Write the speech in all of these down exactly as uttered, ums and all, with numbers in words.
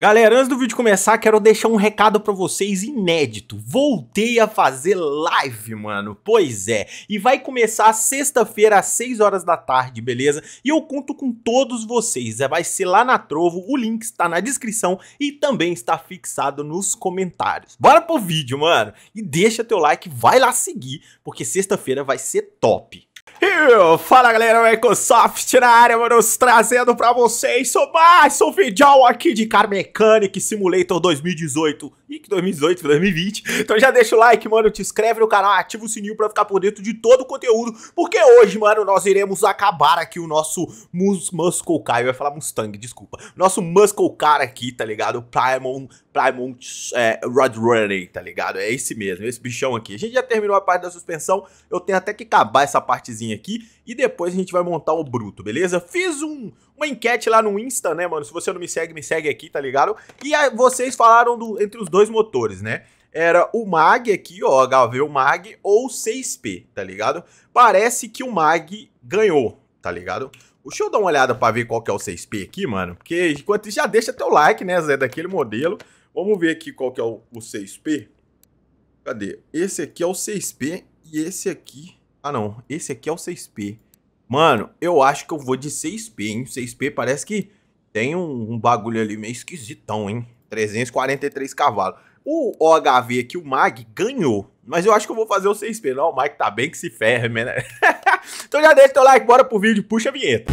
Galera, antes do vídeo começar, quero deixar um recado pra vocês inédito. Voltei a fazer live, mano. Pois é. E vai começar sexta-feira às seis horas da tarde, beleza? E eu conto com todos vocês. Vai ser lá na Trovo, o link está na descrição e também está fixado nos comentários. Bora pro vídeo, mano. E deixa teu like, vai lá seguir, porque sexta-feira vai ser top. Eu, fala galera, Microsoft na área, mano, trazendo pra vocês mais um vídeo aqui de Car Mechanic Simulator dois mil e dezoito. Ih, que dois mil e dezoito, dois mil e vinte. Então já deixa o like, mano, te inscreve no canal, ativa o sininho pra ficar por dentro de todo o conteúdo, porque hoje, mano, nós iremos acabar aqui o nosso mus Muscle Car, eu ia falar Mustang, desculpa, nosso Muscle Car aqui, tá ligado? Plymouth, Plymouth é, Road Runner, tá ligado? É esse mesmo, esse bichão aqui. A gente já terminou a parte da suspensão, eu tenho até que acabar essa partezinha aqui, e depois a gente vai montar o bruto, beleza? Fiz um, uma enquete lá no Insta, né, mano? Se você não me segue, me segue aqui, tá ligado? E aí vocês falaram do, entre os dois motores, né? Era o Mag aqui, ó, H V, o Mag ou seis P, tá ligado? Parece que o Mag ganhou, tá ligado? Deixa eu dar uma olhada pra ver qual que é o seis P aqui, mano, porque enquanto já deixa teu like, né, Zé, daquele modelo. Vamos ver aqui qual que é o, o seis P. Cadê? Esse aqui é o seis P e esse aqui... Ah, não. Esse aqui é o seis P. Mano, eu acho que eu vou de seis P, hein? seis P parece que tem um, um bagulho ali meio esquisitão, hein? trezentos e quarenta e três cavalos. O H V aqui, o Mag, ganhou. Mas eu acho que eu vou fazer o seis P. Não, o Mag tá bem que se ferme, né? Então já deixa o teu like, bora pro vídeo, puxa a vinheta.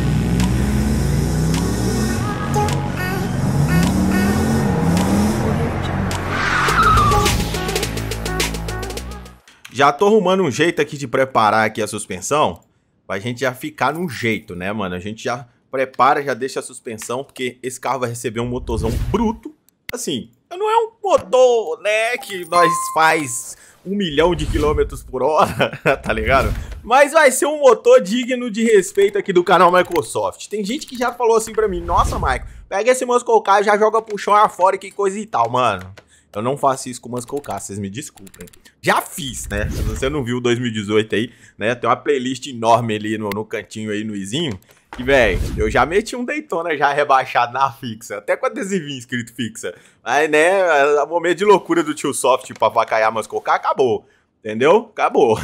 Já tô arrumando um jeito aqui de preparar aqui a suspensão, pra gente já ficar num jeito, né, mano? A gente já prepara, já deixa a suspensão, porque esse carro vai receber um motorzão bruto. Assim, não é um motor, né, que nós faz um milhão de quilômetros por hora, tá ligado? Mas vai ser um motor digno de respeito aqui do canal Microsoft. Tem gente que já falou assim pra mim, nossa, Maico, pega esse Muscle Car e já joga pro chão afora e que coisa e tal, mano. Eu não faço isso com o Muscle Car, vocês me desculpem. Já fiz, né? Se você não viu o dois mil e dezoito aí, né? Tem uma playlist enorme ali no, no cantinho aí, no izinho. E, velho, eu já meti um Daytona já rebaixado na fixa. Até com adesivinho escrito fixa. Mas, né? O momento de loucura do tio Soft pra vacaiar Muscle Car acabou. Entendeu? Acabou.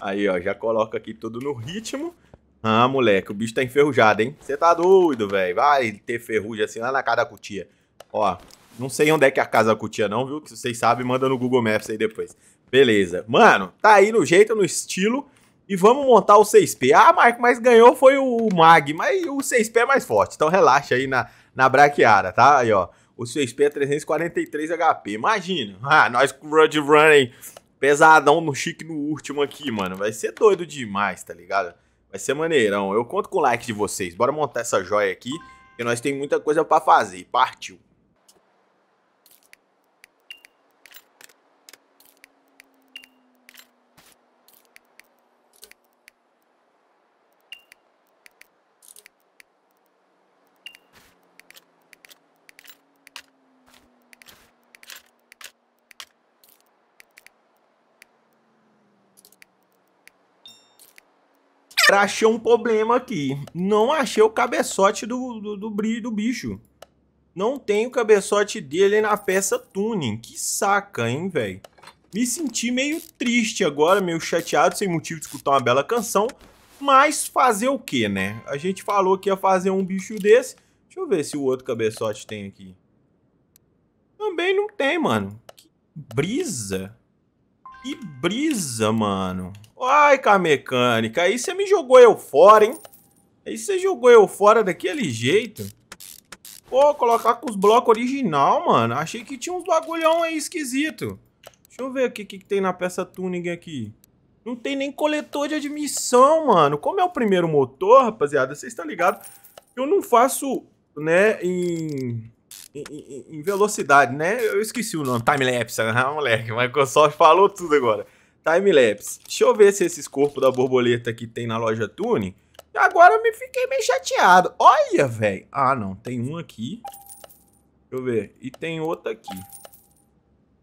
Aí, ó, já coloca aqui tudo no ritmo. Ah, moleque, o bicho tá enferrujado, hein? Você tá doido, velho. Vai ter ferrugem assim lá na cara da cutia. Ó. Não sei onde é que é a casa da cutia não, viu? Se vocês sabem, manda no Google Maps aí depois. Beleza. Mano, tá aí no jeito, no estilo. E vamos montar o seis P. Ah, Marco, mas ganhou foi o Mag. Mas o seis P é mais forte. Então relaxa aí na, na braquiara, tá? Aí, ó. O seis P é trezentos e quarenta e três H P. Imagina. Ah, nós com o Road Running pesadão no chique no último aqui, mano. Vai ser doido demais, tá ligado? Vai ser maneirão. Eu conto com o like de vocês. Bora montar essa joia aqui, porque nós tem muita coisa pra fazer. Partiu. Achei um problema aqui. Não achei o cabeçote do, do, do, do bicho. Não tem o cabeçote dele na peça tuning. Que saca, hein, velho? Me senti meio triste agora, meio chateado, sem motivo de escutar uma bela canção. Mas fazer o que, né? A gente falou que ia fazer um bicho desse. Deixa eu ver se o outro cabeçote tem aqui. Também não tem, mano. Que brisa. Que brisa, mano. Ai, Car Mechanic, aí você me jogou eu fora, hein? Aí você jogou eu fora daquele jeito. Pô, colocar com os blocos original, mano. Achei que tinha uns bagulhão aí esquisito. Deixa eu ver aqui o que, que tem na peça tuning aqui. Não tem nem coletor de admissão, mano. Como é o primeiro motor, rapaziada, vocês estão ligados? Eu não faço, né, em... Em, em velocidade, né? Eu esqueci o nome. Timelapse. Ah, moleque, Microsoft falou tudo agora. Timelapse. Deixa eu ver se esses corpos da borboleta que tem na loja Tune. Agora eu me fiquei meio chateado. Olha, velho. Ah, não. Tem um aqui. Deixa eu ver. E tem outro aqui.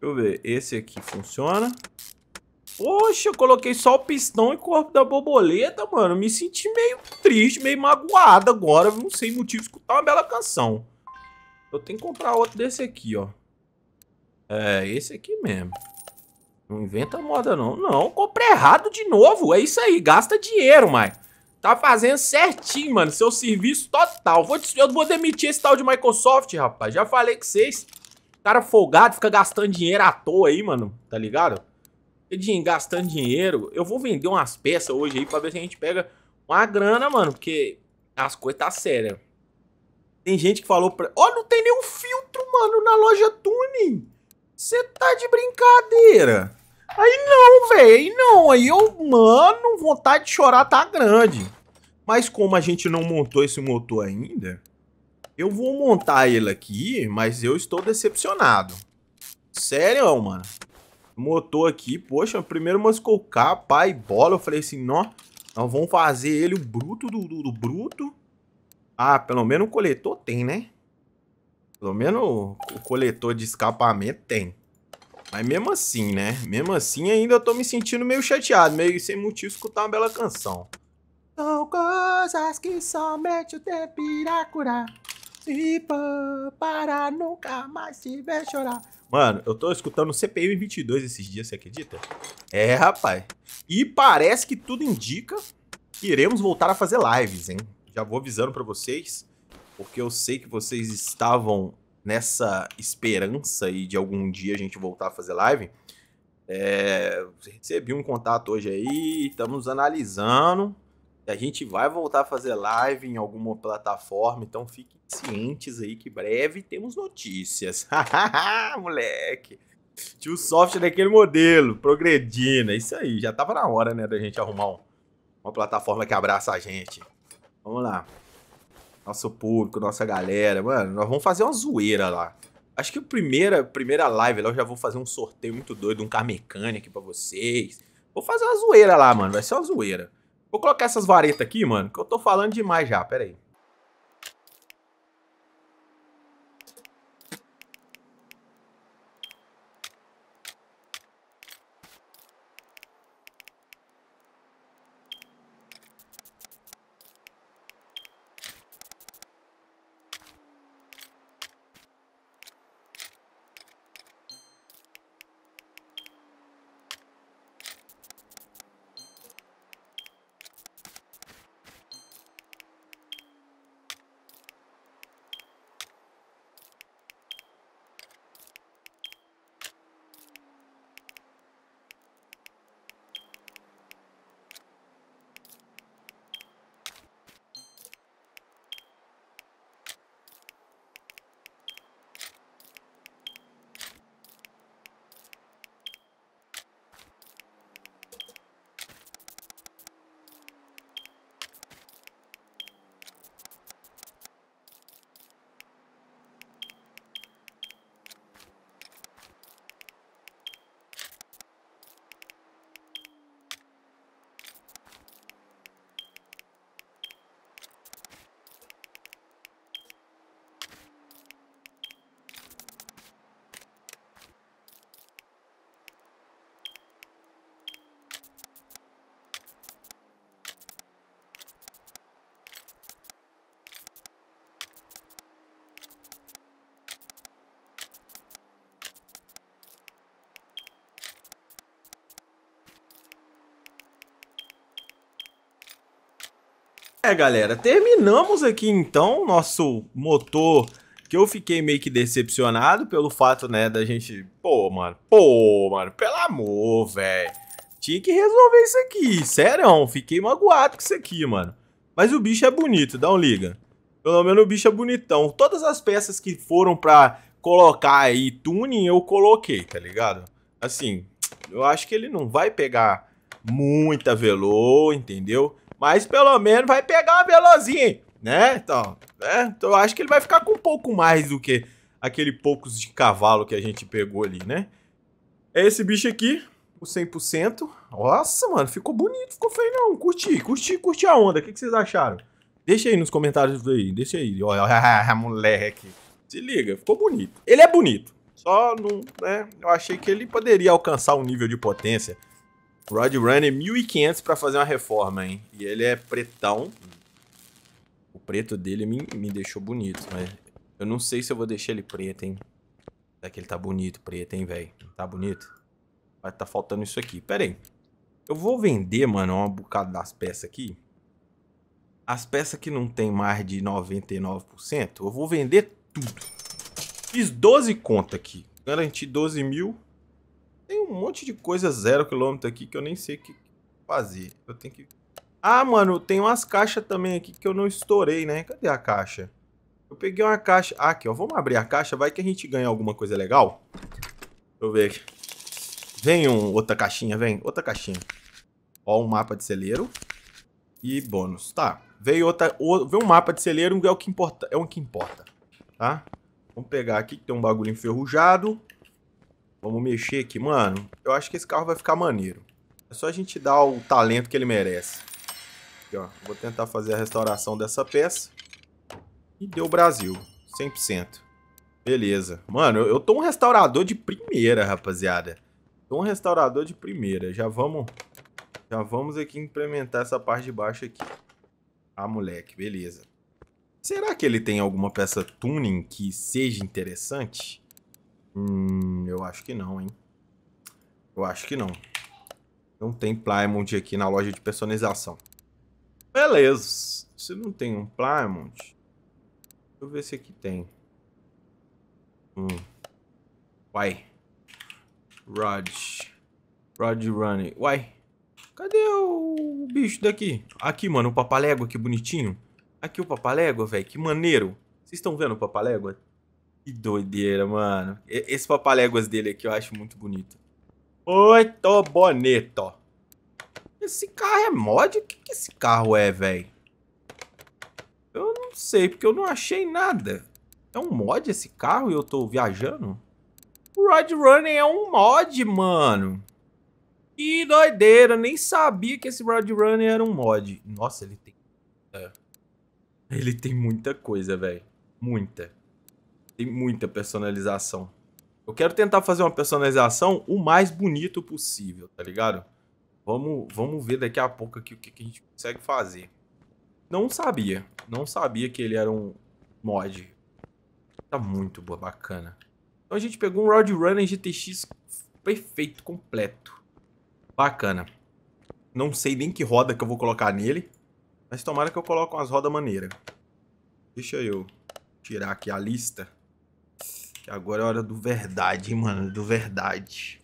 Deixa eu ver. Esse aqui funciona. Poxa, eu coloquei só o pistão e corpo da borboleta, mano. Me senti meio triste, meio magoado agora. Não sei motivo de escutar uma bela canção. Eu tenho que comprar outro desse aqui, ó. É, esse aqui mesmo. Não inventa moda, não. Não, comprei errado de novo. É isso aí, gasta dinheiro, mãe. Tá fazendo certinho, mano. Seu serviço total. Vou, eu vou demitir esse tal de Microsoft, rapaz. Já falei com vocês. Cara folgado, fica gastando dinheiro à toa aí, mano. Tá ligado? Gastando dinheiro. Eu vou vender umas peças hoje aí pra ver se a gente pega uma grana, mano. Porque as coisas tá sérias. Tem gente que falou pra... Ó, oh, não tem nenhum filtro, mano, na loja Tuning. Você tá de brincadeira. Aí não, velho. Aí não. Aí eu, mano, vontade de chorar tá grande. Mas como a gente não montou esse motor ainda, eu vou montar ele aqui, mas eu estou decepcionado. Sério, mano. Motor aqui, poxa, primeiro muscle car, pai, bola. Eu falei assim, nó, nós vamos fazer ele o bruto do, do, do bruto. Ah, pelo menos o coletor tem, né? Pelo menos o coletor de escapamento tem. Mas mesmo assim, né? Mesmo assim, ainda eu tô me sentindo meio chateado, meio sem motivo escutar uma bela canção. São coisas que somente o tempo irá curar. Se para nunca mais te ver chorar. Mano, eu tô escutando C P M vinte e dois esses dias, você acredita? É, rapaz. E parece que tudo indica que iremos voltar a fazer lives, hein? Já vou avisando pra vocês, porque eu sei que vocês estavam nessa esperança aí de algum dia a gente voltar a fazer live. É, recebi um contato hoje aí, estamos analisando. A gente vai voltar a fazer live em alguma plataforma, então fiquem cientes aí que breve temos notícias. Moleque, tinha o software daquele modelo, progredindo, é isso aí. Já tava na hora, né, da gente arrumar um, uma plataforma que abraça a gente. Vamos lá. Nosso público, nossa galera, mano, nós vamos fazer uma zoeira lá. Acho que a primeira, primeira live lá eu já vou fazer um sorteio muito doido, um Car Mechanic pra vocês. Vou fazer uma zoeira lá, mano, vai ser uma zoeira. Vou colocar essas varetas aqui, mano, que eu tô falando demais já, pera aí. É, galera, terminamos aqui então nosso motor, que eu fiquei meio que decepcionado pelo fato, né, da gente... Pô, mano, pô, mano, pelo amor, velho. Tinha que resolver isso aqui, sério, fiquei magoado com isso aqui, mano. Mas o bicho é bonito, dá um liga. Pelo menos o bicho é bonitão. Todas as peças que foram pra colocar aí tuning, eu coloquei, tá ligado? Assim, eu acho que ele não vai pegar muita velô, entendeu? Mas pelo menos vai pegar uma velozinha, né? Então, né? Então eu acho que ele vai ficar com um pouco mais do que aquele poucos de cavalo que a gente pegou ali, né? É esse bicho aqui, o cem por cento. Nossa, mano, ficou bonito, ficou feio não. Curti, curti, curti a onda. O que, que vocês acharam? Deixa aí nos comentários aí, deixa aí. Olha, moleque. Se liga, ficou bonito. Ele é bonito, só não, né? Eu achei que ele poderia alcançar um nível de potência. Road Runner mil e quinhentos pra fazer uma reforma, hein? E ele é pretão. O preto dele me, me deixou bonito, mas Eu não sei se eu vou deixar ele preto, hein? Será que ele tá bonito preto, hein, velho? Tá bonito? Vai tá faltando isso aqui. Pera aí. Eu vou vender, mano, uma bocada das peças aqui. As peças que não tem mais de noventa e nove por cento, eu vou vender tudo. Fiz doze contas aqui. Garanti doze mil. Tem um monte de coisa zero quilômetro aqui que eu nem sei o que fazer. Eu tenho que... Ah, mano, tem umas caixas também aqui que eu não estourei, né? Cadê a caixa? Eu peguei uma caixa... Ah, aqui, ó. Vamos abrir a caixa. Vai que a gente ganha alguma coisa legal. Deixa eu ver aqui. Vem um, outra caixinha, vem. Outra caixinha. Ó, um mapa de celeiro. E bônus. Tá. Veio outra... Veio um mapa de celeiro, é o que importa. É o que importa. Tá? Vamos pegar aqui que tem um bagulho enferrujado. Vamos mexer aqui, mano. Eu acho que esse carro vai ficar maneiro. É só a gente dar o talento que ele merece. Aqui, ó. Vou tentar fazer a restauração dessa peça. E deu Brasil. cem por cento. Beleza. Mano, eu tô um restaurador de primeira, rapaziada. Tô um restaurador de primeira. Já vamos... Já vamos aqui implementar essa parte de baixo aqui. Ah, moleque. Beleza. Será que ele tem alguma peça tuning que seja interessante? Hum, eu acho que não, hein? Eu acho que não. Não tem Plymouth aqui na loja de personalização. Beleza. Se não tem um Plymouth... Deixa eu ver se aqui tem. Hum. Uai. Rod. Rod Runner. Uai. Cadê o bicho daqui? Aqui, mano, o Papalégua, que bonitinho. Aqui o Papalégua, velho, que maneiro. Vocês estão vendo o Papalégua? Que doideira, mano. Esse Papaléguas dele aqui eu acho muito bonito. Muito bonito. Esse carro é mod? O que que esse carro é, velho? Eu não sei, porque eu não achei nada. É um mod esse carro e eu tô viajando? O Road Runner é um mod, mano. Que doideira, nem sabia que esse Road Runner era um mod. Nossa, ele tem... É. Ele tem muita coisa, velho. Muita. Tem muita personalização. Eu quero tentar fazer uma personalização o mais bonito possível, tá ligado? Vamos, vamos ver daqui a pouco aqui o que que a gente consegue fazer. Não sabia. Não sabia que ele era um mod. Tá muito boa, bacana. Então a gente pegou um Road Runner G T X perfeito, completo. Bacana. Não sei nem que roda que eu vou colocar nele. Mas tomara que eu coloque umas rodas maneiras. Deixa eu tirar aqui a lista. Que agora é hora do verdade, hein, mano. Do verdade.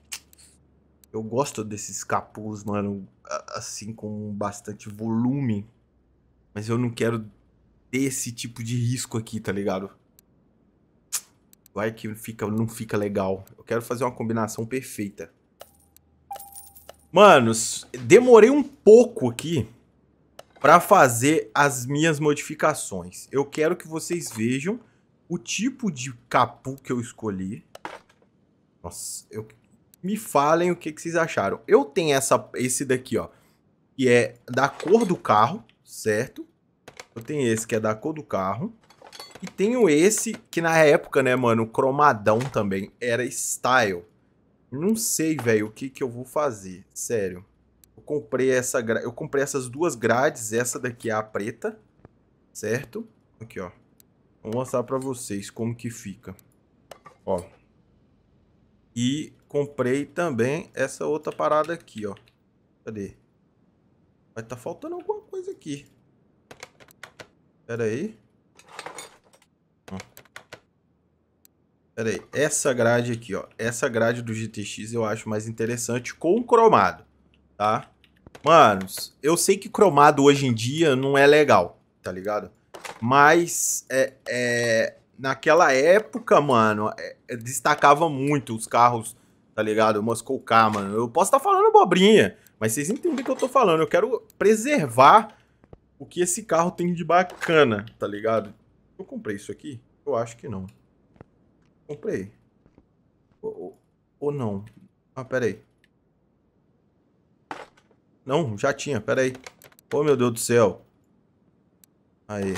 Eu gosto desses capuz, mano. Assim, com bastante volume. Mas eu não quero ter esse tipo de risco aqui, tá ligado? Vai que fica, não fica legal. Eu quero fazer uma combinação perfeita. Manos, demorei um pouco aqui pra fazer as minhas modificações. Eu quero que vocês vejam o tipo de capô que eu escolhi. Nossa, eu... me falem o que que vocês acharam. Eu tenho essa, esse daqui, ó. Que é da cor do carro. Certo? Eu tenho esse que é da cor do carro. E tenho esse que na época, né, mano, cromadão também. Era style. Não sei, velho, o que que eu vou fazer. Sério. Eu comprei, essa gra... eu comprei essas duas grades. Essa daqui é a preta. Certo? Aqui, ó. Vou mostrar pra vocês como que fica. Ó. E comprei também essa outra parada aqui, ó. Cadê? Vai tá faltando alguma coisa aqui. Pera aí. Ó. Pera aí. Essa grade aqui, ó. Essa grade do G T X eu acho mais interessante com cromado, tá? Manos, eu sei que cromado hoje em dia não é legal, tá ligado? Mas é, é, naquela época, mano, é, destacava muito os carros, tá ligado? Moscou Car, mano. Eu posso estar tá falando bobrinha. Mas vocês entendem o que eu tô falando. Eu quero preservar o que esse carro tem de bacana, tá ligado? Eu comprei isso aqui? Eu acho que não. Comprei. Ou, ou, ou não. Ah, pera aí. Não, já tinha. Pera aí. Ô, meu Deus do céu. Aí.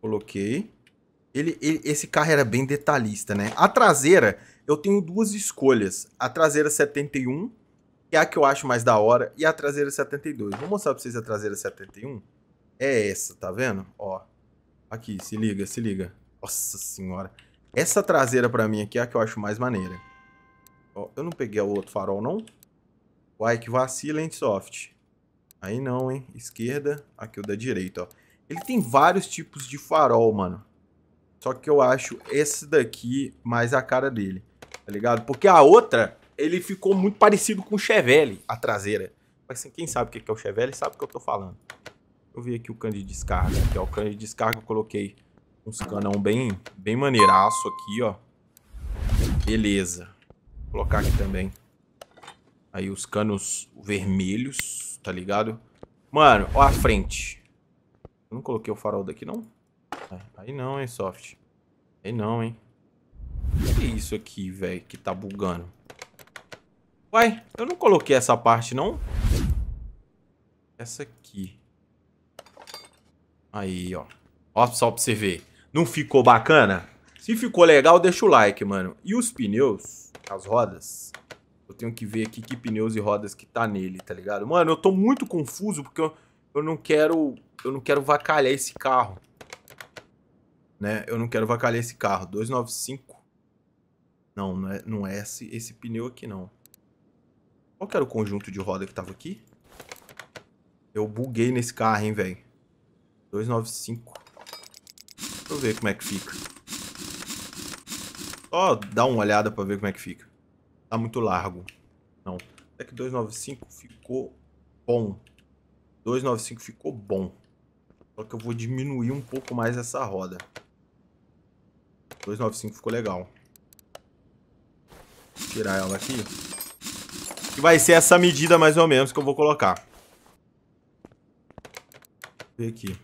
Coloquei. Ele, ele, esse carro era bem detalhista, né? A traseira, eu tenho duas escolhas. A traseira setenta e um... que é a que eu acho mais da hora, e a traseira setenta e dois. Vou mostrar pra vocês a traseira setenta e um. É essa, tá vendo? Ó. Aqui, se liga, se liga. Nossa senhora. Essa traseira pra mim aqui é a que eu acho mais maneira. Ó, eu não peguei o outro farol, não? Uai, que vacila, hein, Soft? Aí não, hein? Esquerda, aqui o da direita, ó. Ele tem vários tipos de farol, mano. Só que eu acho esse daqui mais a cara dele, tá ligado? Porque a outra, ele ficou muito parecido com o Chevelle, a traseira. Mas assim, quem sabe o que é o Chevelle sabe o que eu tô falando. Eu vi aqui o cano de descarga, que é o cano de descarga, eu coloquei uns canão bem, bem maneiraço aqui, ó. Beleza. Vou colocar aqui também. Aí os canos vermelhos, tá ligado? Mano, ó a frente. Eu não coloquei o farol daqui, não? Aí não, hein, Soft. Aí não, hein. O que é isso aqui, velho, que tá bugando? Uai, eu não coloquei essa parte, não? Essa aqui. Aí, ó. Ó só pra você ver. Não ficou bacana? Se ficou legal, deixa o like, mano. E os pneus, as rodas... Eu tenho que ver aqui que pneus e rodas que tá nele, tá ligado? Mano, eu tô muito confuso porque eu, eu não quero... Eu não quero vacalhar esse carro. Né? Eu não quero vacalhar esse carro. dois nove cinco. Não, não é, não é esse, esse pneu aqui, não. Qual que era o conjunto de roda que tava aqui? Eu buguei nesse carro, hein, velho. dois nove cinco. Deixa eu ver como é que fica. Só dá uma olhada pra ver como é que fica. Tá muito largo. Não. Até que dois nove cinco ficou bom. dois nove cinco ficou bom. Só que eu vou diminuir um pouco mais essa roda. dois nove cinco ficou legal. Vou tirar ela aqui. E vai ser essa medida mais ou menos que eu vou colocar. Vê aqui.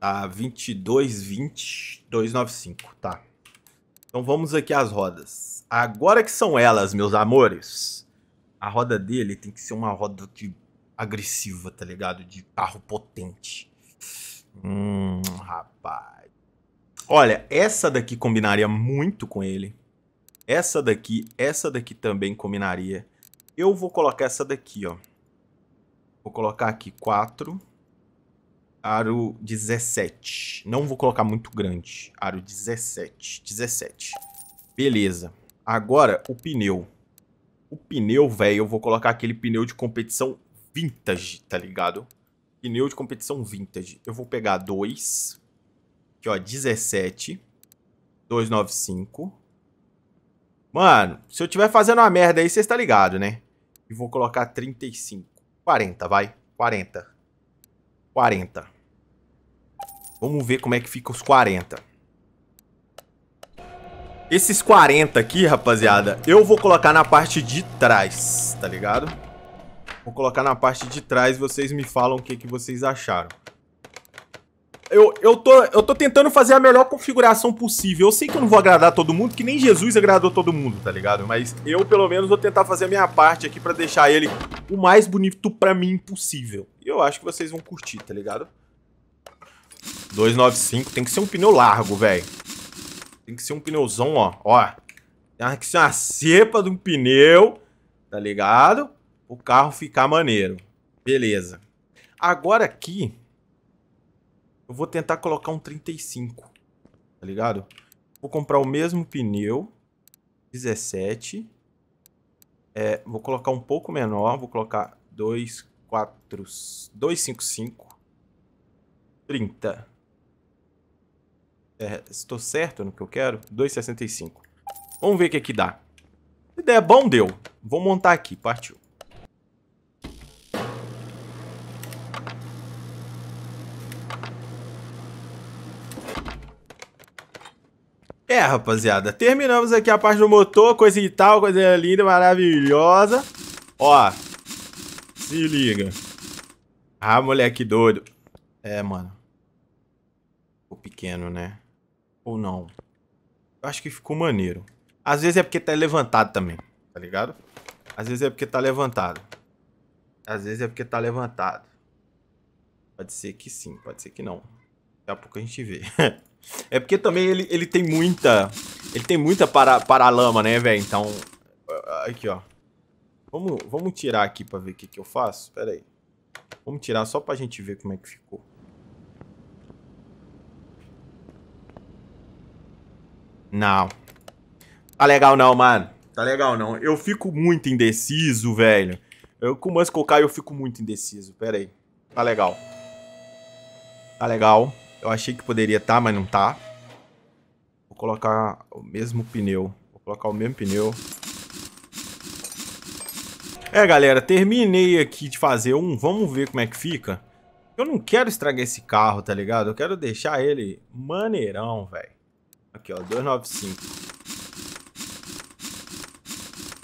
Tá, vinte e dois vinte. dois nove cinco. Tá. Então vamos aqui às rodas. Agora que são elas, meus amores. A roda dele tem que ser uma roda de agressiva, tá ligado? De carro potente. Hum, rapaz. Olha, essa daqui combinaria muito com ele. Essa daqui, essa daqui também combinaria. Eu vou colocar essa daqui, ó. Vou colocar aqui quatro. Aro dezessete. Não vou colocar muito grande. Aro dezessete. dezessete. Beleza. Agora, o pneu. O pneu, velho, eu vou colocar aquele pneu de competição vintage, tá ligado? Pneu de competição vintage. Eu vou pegar dois. Aqui, ó, dezessete. dois nove cinco. Mano, se eu tiver fazendo uma merda aí, vocês tá ligado, né? E vou colocar trinta e cinco. quarenta, vai. quarenta. quarenta. Vamos ver como é que fica os quarenta. Esses quarenta aqui, rapaziada, eu vou colocar na parte de trás, tá ligado? Vou colocar na parte de trás e vocês me falam o que, que vocês acharam. Eu, eu, tô, eu tô tentando fazer a melhor configuração possível. Eu sei que eu não vou agradar todo mundo, que nem Jesus agradou todo mundo, tá ligado? Mas eu, pelo menos, vou tentar fazer a minha parte aqui pra deixar ele o mais bonito pra mim possível. E eu acho que vocês vão curtir, tá ligado? dois nove cinco. Tem que ser um pneu largo, velho. Tem que ser um pneuzão, ó. Ó. Tem que ser uma cepa de um pneu, tá ligado? O carro ficar maneiro. Beleza. Agora aqui... Eu vou tentar colocar um trinta e cinco, tá ligado? Vou comprar o mesmo pneu, dezessete. É, vou colocar um pouco menor, vou colocar dois, quatro, dois, cinco, cinco, trinta. É, estou certo no que eu quero? dois sessenta e cinco. Vamos ver o que que dá. Se der bom, deu. Vou montar aqui, partiu. É, rapaziada, terminamos aqui a parte do motor, coisa e tal, coisa linda, maravilhosa. Ó, se liga. Ah, moleque doido. É, mano. Ficou pequeno, né? Ou não? Eu acho que ficou maneiro. Às vezes é porque tá levantado também, tá ligado? Às vezes é porque tá levantado. Às vezes é porque tá levantado. Pode ser que sim, pode ser que não. Daqui a pouco a gente vê. É porque também ele, ele tem muita... Ele tem muita para, paralama, né, velho? Então... Aqui, ó. Vamos, vamos tirar aqui pra ver o que que eu faço. Pera aí. Vamos tirar só pra gente ver como é que ficou. Não. Tá legal não, mano. Tá legal não. Eu fico muito indeciso, velho. Eu com o Muscle Car eu fico muito indeciso. Pera aí. Tá legal. Tá legal. Eu achei que poderia tá, mas não tá. Vou colocar o mesmo pneu. Vou colocar o mesmo pneu. É, galera. Terminei aqui de fazer um. Vamos ver como é que fica. Eu não quero estragar esse carro, tá ligado? Eu quero deixar ele maneirão, velho. Aqui, ó. duzentos e noventa e cinco.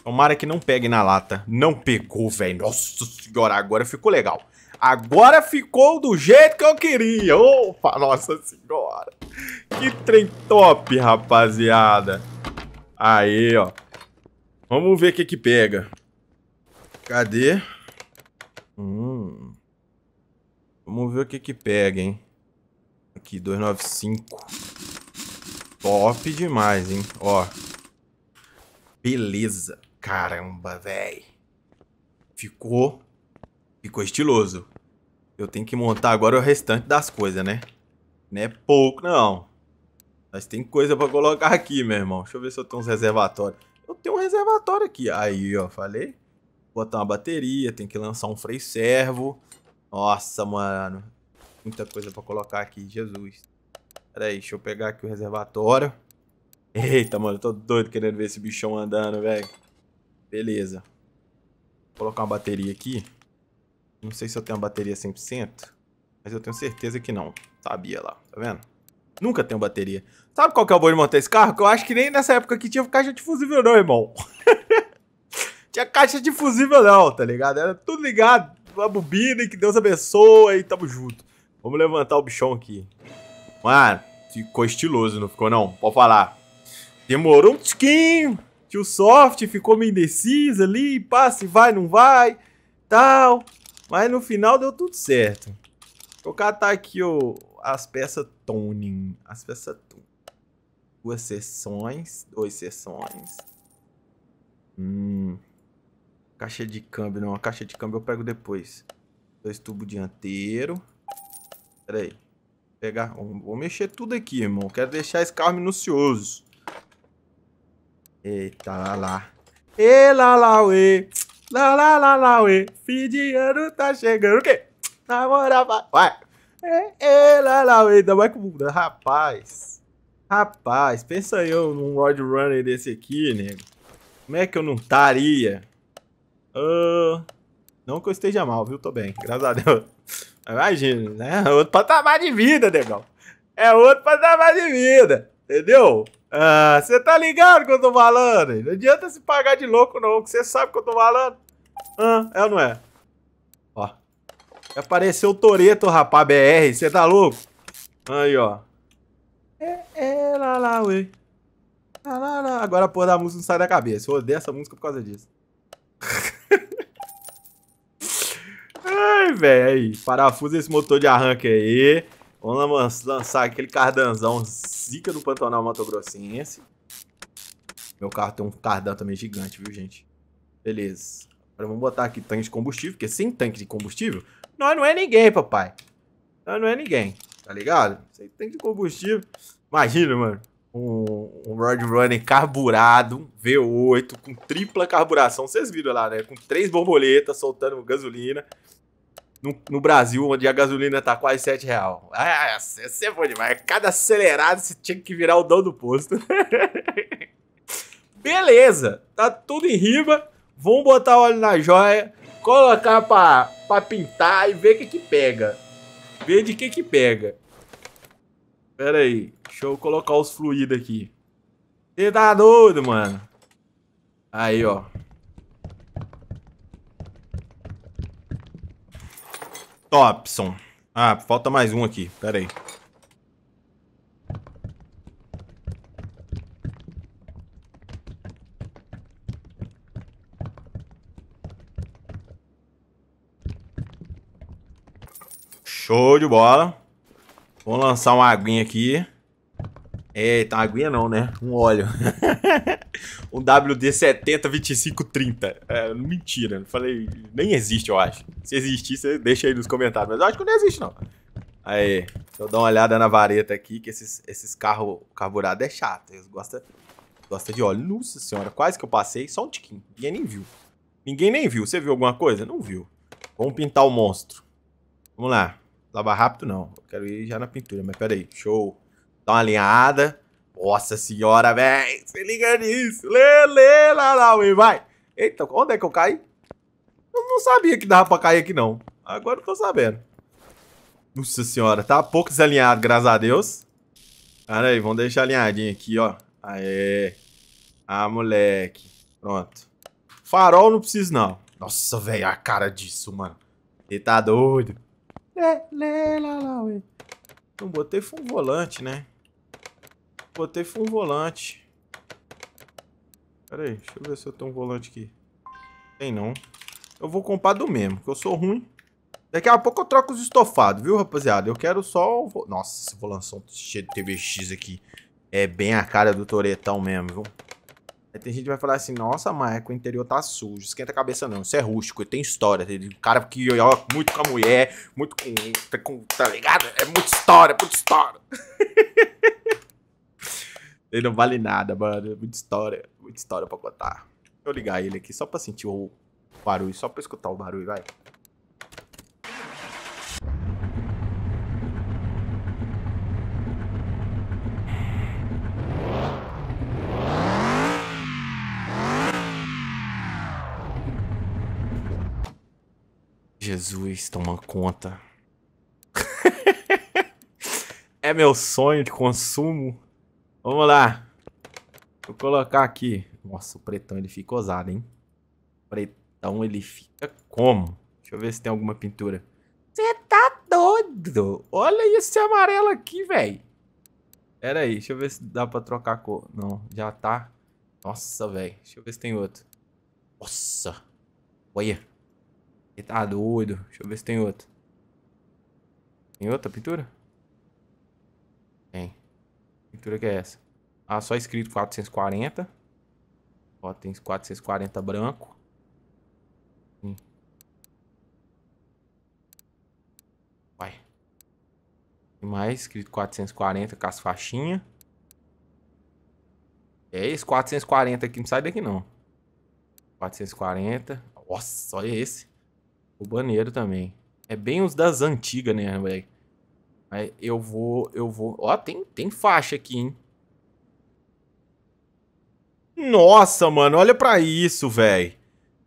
Tomara que não pegue na lata. Não pegou, velho. Nossa senhora, agora ficou legal. Agora ficou do jeito que eu queria. Opa, nossa senhora. Que trem top, rapaziada. Aí, ó. Vamos ver o que que pega. Cadê? Hum. Vamos ver o que que pega, hein. Aqui, duzentos e noventa e cinco. Top demais, hein. Ó. Beleza. Caramba, velho. Ficou... Ficou estiloso. Eu tenho que montar agora o restante das coisas, né? Não é pouco, não. Mas tem coisa pra colocar aqui, meu irmão. Deixa eu ver se eu tenho uns reservatórios. Eu tenho um reservatório aqui. Aí, ó, falei. Botar uma bateria, tem que lançar um freio servo. Nossa, mano. Muita coisa pra colocar aqui, Jesus. Pera aí, deixa eu pegar aqui o reservatório. Eita, mano, eu tô doido querendo ver esse bichão andando, velho. Beleza. Vou colocar uma bateria aqui. Não sei se eu tenho uma bateria cem por cento, mas eu tenho certeza que não. Sabia lá, tá vendo? Nunca tenho bateria. Sabe qual que é o bom de montar esse carro? Que eu acho que nem nessa época aqui tinha caixa de fusível não, irmão. Tinha caixa de fusível não, tá ligado? Era tudo ligado. Uma bobina e que Deus abençoe e tamo junto. Vamos levantar o bichão aqui. Mano, ficou estiloso, não ficou não? Pode falar. Demorou um tiquinho, que o soft ficou meio indeciso ali, passa e vai, não vai, tal. Mas no final deu tudo certo. Vou catar aqui ó, as peças toning. As peças toning. Duas seções, duas seções. Hum. Caixa de câmbio, não. A caixa de câmbio eu pego depois. Dois tubos dianteiro. Pera aí. Pegar, vou mexer tudo aqui, irmão. Quero deixar esse carro minucioso. Eita, lá, lá. E lá, lá, uê. Lá, lá, lá, lá, uê. Fim de ano tá chegando. O quê? Namora, vai. Vai. E, e lá, lá, uê. Ainda mais que muda. Rapaz. Rapaz. Pensa aí eu num road runner desse aqui, nego. Como é que eu não estaria? Uh, não que eu esteja mal, viu? Tô bem. Graças a Deus. Imagina, né? Outro patamar de vida, negão. É outro patamar de vida. Entendeu? Ah, você tá ligado que eu tô falando? Não adianta se pagar de louco não, que você sabe que eu tô falando. Ah, é ou não é? Ó. Apareceu o Toreto, rapaz, B R, você tá louco? Aí, ó. É, é, lá, lá, ué. Lá, lá, lá. Agora a porra da música não sai da cabeça. Eu odeio essa música por causa disso. Ai, velho, aí. Parafusa esse motor de arranque aí. Vamos lançar aquele cardanzão zica do Pantanal Mato Grossense. Meu carro tem um cardan também gigante, viu, gente? Beleza. Agora vamos botar aqui tanque de combustível, porque sem tanque de combustível, nós não é ninguém, papai. Nós não é ninguém, tá ligado? Sem tanque de combustível. Imagina, mano, um, um Road Runner carburado, V oito, com tripla carburação. Vocês viram lá, né? Com três borboletas soltando gasolina. No, no Brasil, onde a gasolina tá quase sete reais. Ah, essa é boa demais. Cada acelerado, você tinha que virar o dono do posto. Beleza. Tá tudo em riba. Vamos botar óleo na joia. Colocar pra, pra pintar e ver o que que pega. Ver de que que pega. Pera aí. Deixa eu colocar os fluidos aqui. Você tá doido, mano? Aí, ó. Topson. Ah, falta mais um aqui. Pera aí. Show de bola. Vou lançar uma aguinha aqui. Eita, uma aguinha não, né? Um óleo. Um W D setenta vinte e cinco trinta. É, mentira, não falei. Nem existe, eu acho. Se existir, você deixa aí nos comentários. Mas eu acho que não existe, não. Aí, deixa eu dar uma olhada na vareta aqui, que esses, esses carros carburados é chato. Eles gostam, gostam de óleo. Nossa senhora, quase que eu passei, só um tiquinho. Ninguém nem viu. Ninguém nem viu. Você viu alguma coisa? Não viu. Vamos pintar o monstro. Vamos lá. Lavar rápido não. Eu quero ir já na pintura, mas pera aí. Show. Dá uma alinhada. Nossa senhora, velho. Se liga nisso. Lê, lê, lá, lá, vai. Eita, onde é que eu caí? Eu não sabia que dava pra cair aqui, não. Agora eu tô sabendo. Nossa senhora, tá pouco desalinhado, graças a Deus. Cara aí, vamos deixar alinhadinho aqui, ó. Aê. Ah, moleque. Pronto. Farol não precisa, não. Nossa, velho, a cara disso, mano. Ele tá doido. Lê, lê, lá, lá, ué. Não botei full volante, né? Botei full volante. Pera aí, deixa eu ver se eu tenho um volante aqui. Tem não. Eu vou comprar do mesmo, porque eu sou ruim. Daqui a pouco eu troco os estofados, viu, rapaziada? Eu quero só... Nossa, esse volanção cheio de T V X aqui. É bem a cara do Toretão mesmo, viu? Aí tem gente que vai falar assim, nossa, Marco, o interior tá sujo. Esquenta a cabeça não, isso é rústico, tem história. Tem um cara que olha muito com a mulher, muito com... Tá ligado? É muita história, muita história. Ele não vale nada, mano. Muita história, muita história pra contar. Deixa eu ligar ele aqui só pra sentir o... barulho, só pra escutar o barulho, vai. Jesus, toma conta. É meu sonho de consumo. Vamos lá. Vou colocar aqui. Nossa, o pretão ele fica ousado, hein? Pretão. Então ele fica como? Deixa eu ver se tem alguma pintura. Você tá doido? Olha esse amarelo aqui, velho. Pera aí, deixa eu ver se dá pra trocar a cor. Não, já tá. Nossa, velho. Deixa eu ver se tem outro. Nossa. Olha. Ele tá doido. Deixa eu ver se tem outro. Tem outra pintura? Tem. Que pintura que é essa? Ah, só escrito quatrocentos e quarenta. Ó, tem quatrocentos e quarenta branco. Vai. Tem mais, escrito quatrocentos e quarenta com as faixinhas. É esse quatrocentos e quarenta aqui, não sai daqui não. quatrocentos e quarenta. Nossa, olha esse. O banheiro também. É bem os das antigas, né, velho? Aí eu vou, eu vou. Ó, tem, tem faixa aqui, hein? Nossa, mano, olha pra isso, velho.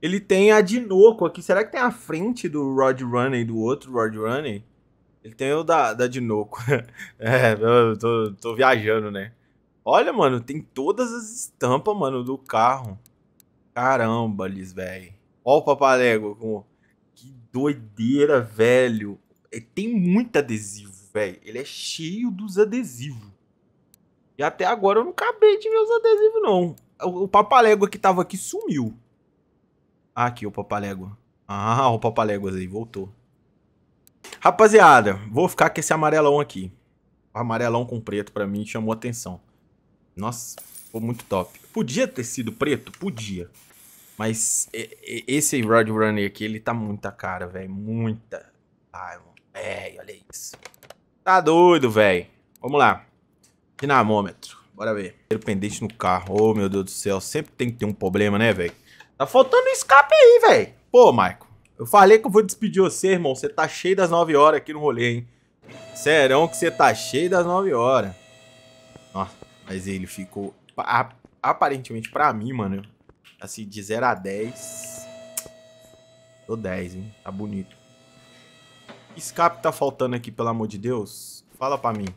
Ele tem a Dinoco aqui. Será que tem a frente do Road Runner e do outro Road Runner? Ele tem o da, da Dinoco. É, eu tô, tô viajando, né? Olha, mano, tem todas as estampas, mano, do carro. Caramba, Liz, velho. Ó o Papalégua. Que doideira, velho. Ele tem muito adesivo, velho. Ele é cheio dos adesivos. E até agora eu não acabei de ver os adesivos, não. O, o Papalégua que tava aqui sumiu. Ah, aqui o Papalégua. Ah, o Papaléguas aí, voltou. Rapaziada, vou ficar com esse amarelão aqui. O amarelão com preto pra mim chamou atenção. Nossa, ficou muito top. Podia ter sido preto? Podia. Mas esse Road Runner aqui, ele tá muita cara, velho. Muita. Ai, velho, olha isso. Tá doido, velho. Vamos lá. Dinamômetro. Bora ver. Pendente no carro. Oh, meu Deus do céu. Sempre tem que ter um problema, né, velho? Tá faltando um escape aí, velho. Pô, Marco, eu falei que eu vou despedir você, irmão. Você tá cheio das nove horas aqui no rolê, hein? Serão que você tá cheio das nove horas. Nossa, mas ele ficou... Aparentemente, pra mim, mano, assim, de zero a dez... Tô dez, hein? Tá bonito. Escape tá faltando aqui, pelo amor de Deus? Fala pra mim.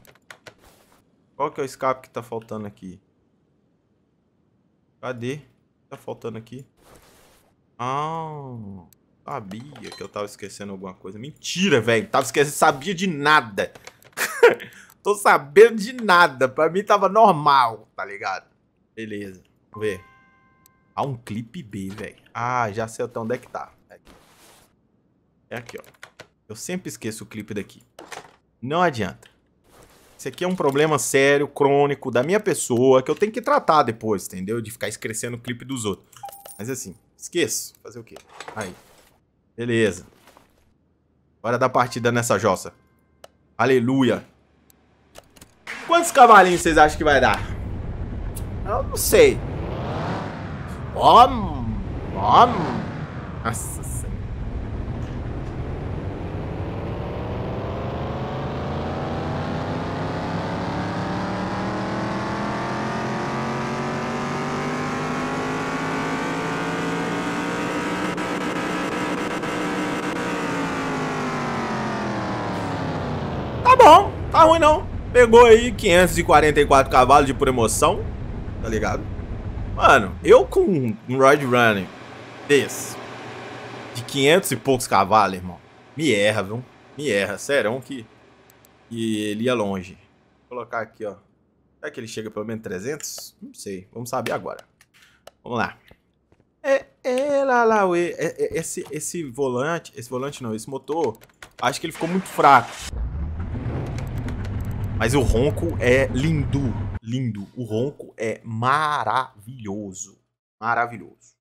Qual que é o escape que tá faltando aqui? Cadê? Tá faltando aqui. Ah, sabia que eu tava esquecendo alguma coisa. Mentira, velho. Tava esquecendo, sabia de nada. Tô sabendo de nada. Pra mim tava normal, tá ligado? Beleza. Vamos ver. Ah, um clipe B, velho. Ah, já sei até onde é que tá. É aqui. É aqui, ó. Eu sempre esqueço o clipe daqui. Não adianta. Isso aqui é um problema sério, crônico, da minha pessoa, que eu tenho que tratar depois, entendeu? De ficar esquecendo o clipe dos outros. Mas assim, esqueço. Fazer o quê? Aí. Beleza. Hora da partida nessa jossa. Aleluia. Quantos cavalinhos vocês acham que vai dar? Eu não sei. Om, om. Nossa Senhora. Tá bom, tá ruim não. Pegou aí quinhentos e quarenta e quatro cavalos de pura emoção, tá ligado? Mano, eu com um Road Runner desse, de quinhentos e poucos cavalos, irmão, me erra, viu? Me erra, serão que, que ele ia longe. Vou colocar aqui, ó. Será que ele chega pelo menos trezentos? Não sei, vamos saber agora. Vamos lá. É, é, lá, lá, ué. É, é, esse, esse volante, esse volante não, esse motor, acho que ele ficou muito fraco. Mas o ronco é lindo, lindo. O ronco é maravilhoso, maravilhoso.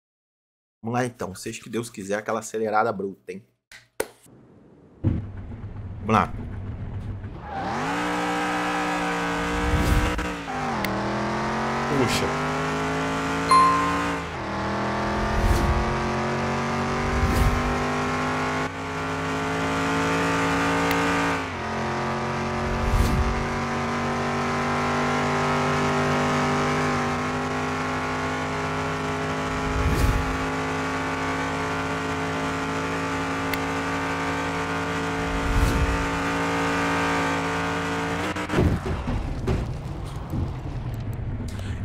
Vamos lá então, seja que Deus quiser aquela acelerada bruta, hein? Vamos lá. Puxa.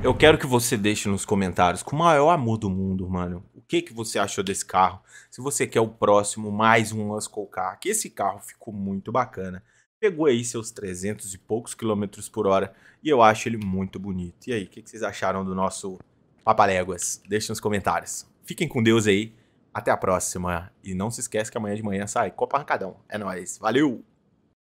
Eu quero que você deixe nos comentários, com o maior amor do mundo, mano, o que que você achou desse carro. Se você quer o próximo, mais um Muscle Car, que esse carro ficou muito bacana. Pegou aí seus trezentos e poucos quilômetros por hora e eu acho ele muito bonito. E aí, o que que vocês acharam do nosso Papaléguas? Deixe nos comentários. Fiquem com Deus aí, até a próxima. E não se esquece que amanhã de manhã sai Copa Arrancadão. É nóis, valeu!